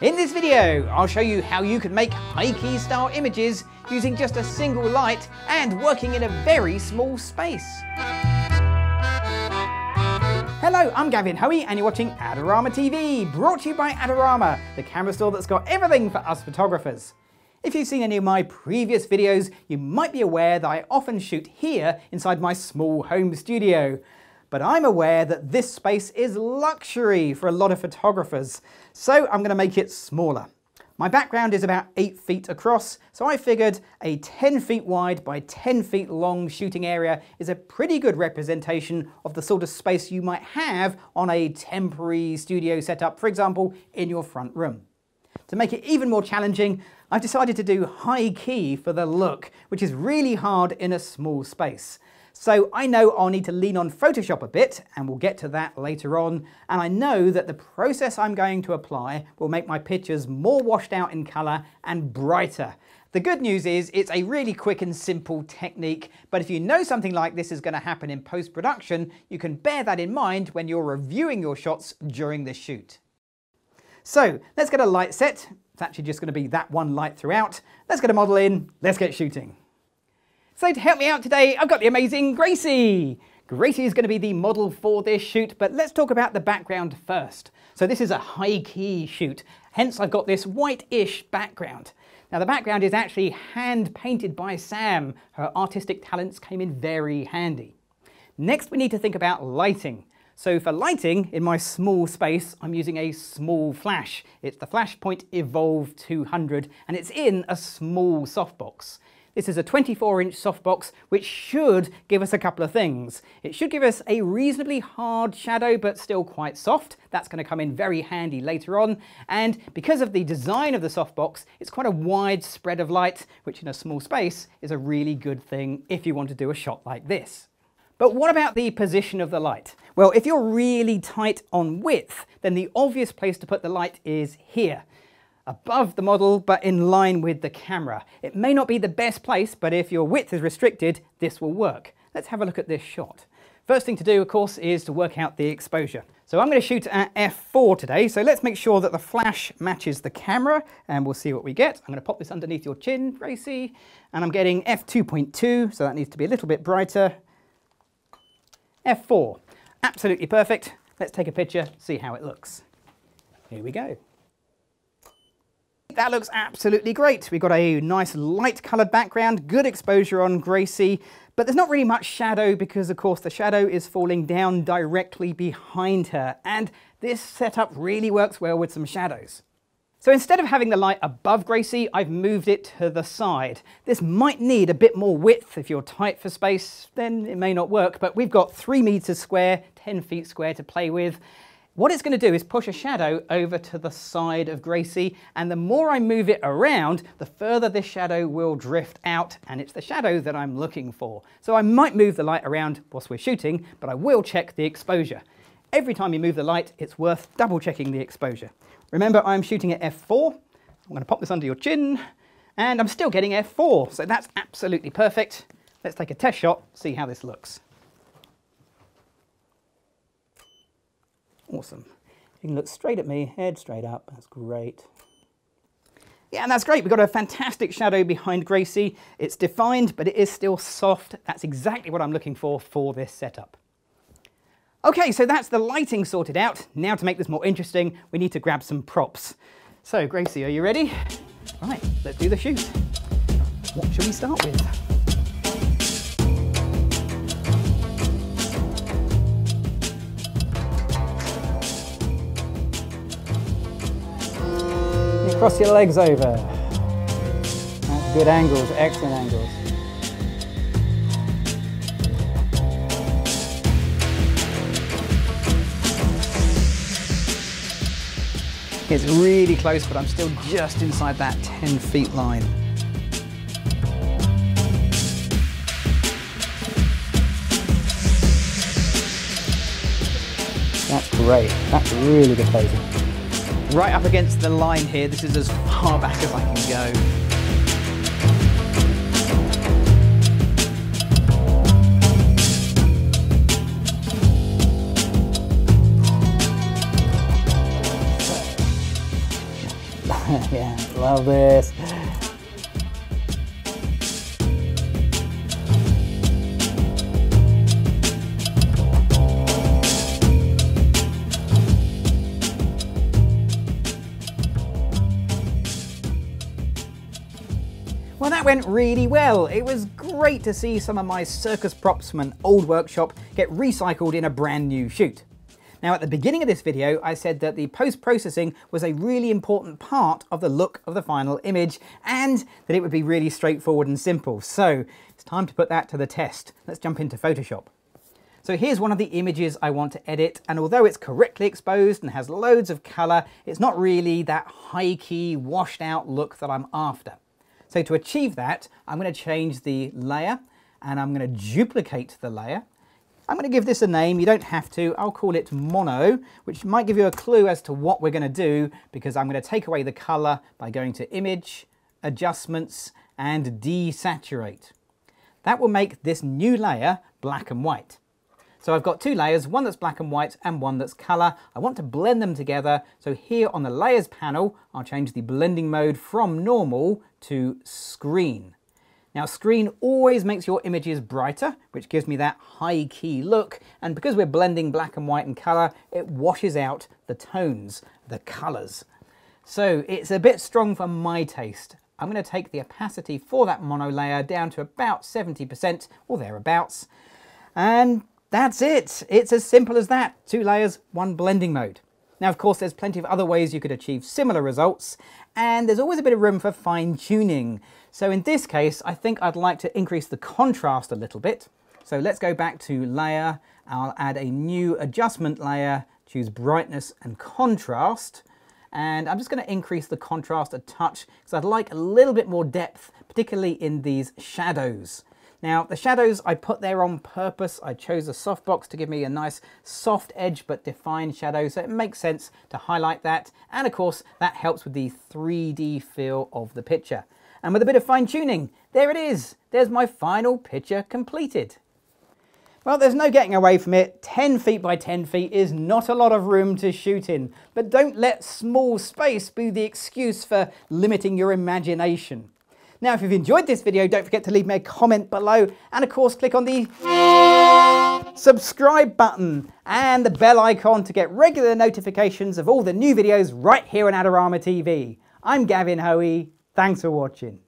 In this video, I'll show you how you can make high-key style images using just a single light and working in a very small space. Hello, I'm Gavin Hoey and you're watching Adorama TV, brought to you by Adorama, the camera store that's got everything for us photographers. If you've seen any of my previous videos, you might be aware that I often shoot here inside my small home studio. But I'm aware that this space is luxury for a lot of photographers, so I'm going to make it smaller. My background is about 8 feet across, so I figured a 10 feet wide by 10 feet long shooting area is a pretty good representation of the sort of space you might have on a temporary studio setup, for example, in your front room. To make it even more challenging, I've decided to do high key for the look, which is really hard in a small space. So I know I'll need to lean on Photoshop a bit, and we'll get to that later on, and I know that the process I'm going to apply will make my pictures more washed out in colour and brighter. The good news is it's a really quick and simple technique, but if you know something like this is going to happen in post-production, you can bear that in mind when you're reviewing your shots during the shoot. So let's get a light set. It's actually just going to be that one light throughout. Let's get a model in, let's get shooting. So to help me out today, I've got the amazing Gracie. Gracie is going to be the model for this shoot, but let's talk about the background first. So this is a high-key shoot, hence I've got this white-ish background. Now the background is actually hand-painted by Sam. Her artistic talents came in very handy. Next we need to think about lighting. So for lighting, in my small space, I'm using a small flash. It's the Flashpoint eVOLV 200, and it's in a small softbox. This is a 24-inch softbox, which should give us a couple of things. It should give us a reasonably hard shadow, but still quite soft. That's going to come in very handy later on. And because of the design of the softbox, it's quite a wide spread of light, which in a small space is a really good thing if you want to do a shot like this. But what about the position of the light? Well, if you're really tight on width, then the obvious place to put the light is here. Above the model, but in line with the camera. It may not be the best place, but if your width is restricted, this will work. Let's have a look at this shot. First thing to do, of course, is to work out the exposure. So I'm going to shoot at f4 today, so let's make sure that the flash matches the camera, and we'll see what we get. I'm going to pop this underneath your chin, Gracie, and I'm getting f2.2, so that needs to be a little bit brighter. f4, absolutely perfect. Let's take a picture, see how it looks. Here we go. That looks absolutely great. We've got a nice light coloured background, good exposure on Gracie, but there's not really much shadow because of course the shadow is falling down directly behind her, and this setup really works well with some shadows. So instead of having the light above Gracie, I've moved it to the side. This might need a bit more width. If you're tight for space, then it may not work, but we've got 3 meters square, 10 feet square to play with. What it's going to do is push a shadow over to the side of Gracie, and the more I move it around, the further this shadow will drift out, and it's the shadow that I'm looking for. So I might move the light around whilst we're shooting, but I will check the exposure. Every time you move the light, it's worth double checking the exposure. Remember, I'm shooting at f4. I'm going to pop this under your chin, and I'm still getting f4, so that's absolutely perfect. Let's take a test shot, see how this looks. Awesome. You can look straight at me, head straight up, that's great. Yeah, and that's great, we've got a fantastic shadow behind Gracie. It's defined, but it is still soft. That's exactly what I'm looking for this setup. Okay, so that's the lighting sorted out. Now to make this more interesting, we need to grab some props. So Gracie, are you ready? Right, let's do the shoot. What should we start with? Cross your legs over. That's good angles, excellent angles. It's really close, but I'm still just inside that 10 feet line. That's great, that's really good posing. Right up against the line here, this is as far back as I can go. Yeah, love this. Well, that went really well. It was great to see some of my circus props from an old workshop get recycled in a brand new shoot. Now, at the beginning of this video, I said that the post-processing was a really important part of the look of the final image and that it would be really straightforward and simple. So it's time to put that to the test. Let's jump into Photoshop. So here's one of the images I want to edit, and although it's correctly exposed and has loads of color, it's not really that high-key, washed-out look that I'm after. So to achieve that, I'm going to change the layer and I'm going to duplicate the layer. I'm going to give this a name. You don't have to. I'll call it mono, which might give you a clue as to what we're going to do, because I'm going to take away the color by going to Image, Adjustments, and Desaturate. That will make this new layer black and white. So I've got two layers, one that's black and white and one that's color. I want to blend them together. So here on the layers panel, I'll change the blending mode from normal to screen. Now, screen always makes your images brighter, which gives me that high key look. And because we're blending black and white and color, it washes out the tones, the colors. So it's a bit strong for my taste. I'm going to take the opacity for that mono layer down to about 70% or thereabouts. And that's it. It's as simple as that. Two layers, one blending mode. Now, of course, there's plenty of other ways you could achieve similar results, and there's always a bit of room for fine tuning. So in this case, I think I'd like to increase the contrast a little bit. So let's go back to layer. I'll add a new adjustment layer, choose brightness and contrast. And I'm just going to increase the contrast a touch because I'd like a little bit more depth, particularly in these shadows. Now, the shadows I put there on purpose. I chose a softbox to give me a nice soft edge but defined shadow, so it makes sense to highlight that. And of course, that helps with the 3D feel of the picture. And with a bit of fine tuning, there it is. There's my final picture completed. Well, there's no getting away from it. 10 feet by 10 feet is not a lot of room to shoot in, but don't let small space be the excuse for limiting your imagination. Now, if you've enjoyed this video, don't forget to leave me a comment below, and of course click on the subscribe button and the bell icon to get regular notifications of all the new videos right here on Adorama TV. I'm Gavin Hoey, thanks for watching.